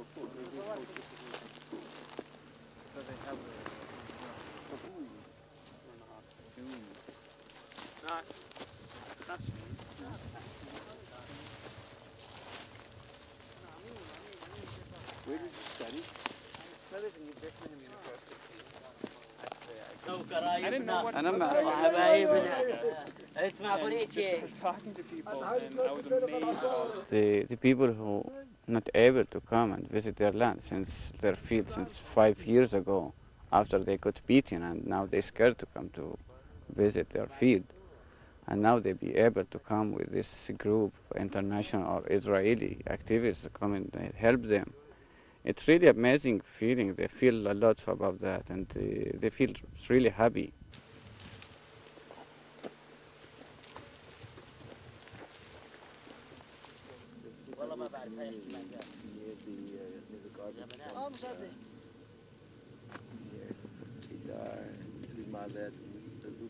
So they have a buoy and a doom. That's me. Where did you study? I studied in Investment University. I didn't know what it's not for talking to people, and I was amazed the people who not able to come and visit their land since their field since 5 years ago, after they got beaten, and now they scared to come to visit their field, and now they be able to come with this group, international or Israeli activists to come and help them. It's really amazing feeling. They feel a lot about that, and they feel really happy.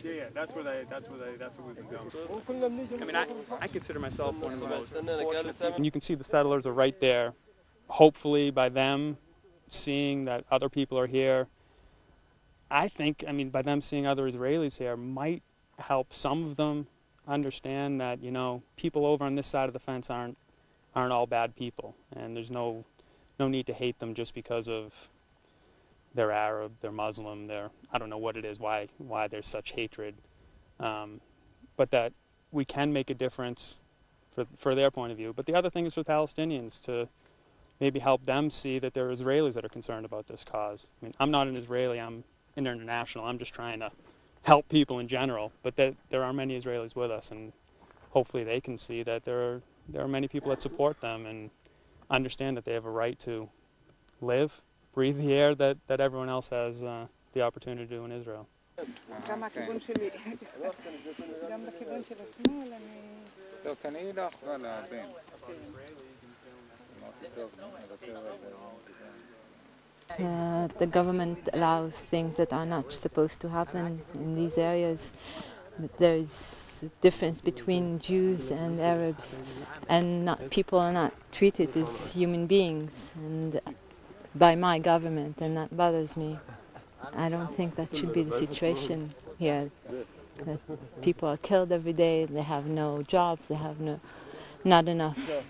Yeah, that's where we've been going. I mean, I consider myself one of the most fortunate people. And you can see the settlers are right there. Hopefully, by them seeing that other people are here, I think, I mean, by them seeing other Israelis here might help some of them understand that, you know, people over on this side of the fence aren't all bad people, and there's no need to hate them just because of they're Arab, they're Muslim, they're, I don't know what it is, why there's such hatred, but that we can make a difference for their point of view. But the other thing is for Palestinians to maybe help them see that there are Israelis that are concerned about this cause. I mean, I'm not an Israeli, I'm an international. I'm just trying to help people in general, but that there are many Israelis with us, and hopefully they can see that there are many people that support them and understand that they have a right to live, breathe the air that everyone else has the opportunity to do in Israel. The government allows things that are not supposed to happen in these areas. There is a difference between Jews and Arabs, and people are not treated as human beings and by my government, and that bothers me. I don't think that should be the situation here. That people are killed every day, they have no jobs, they have not enough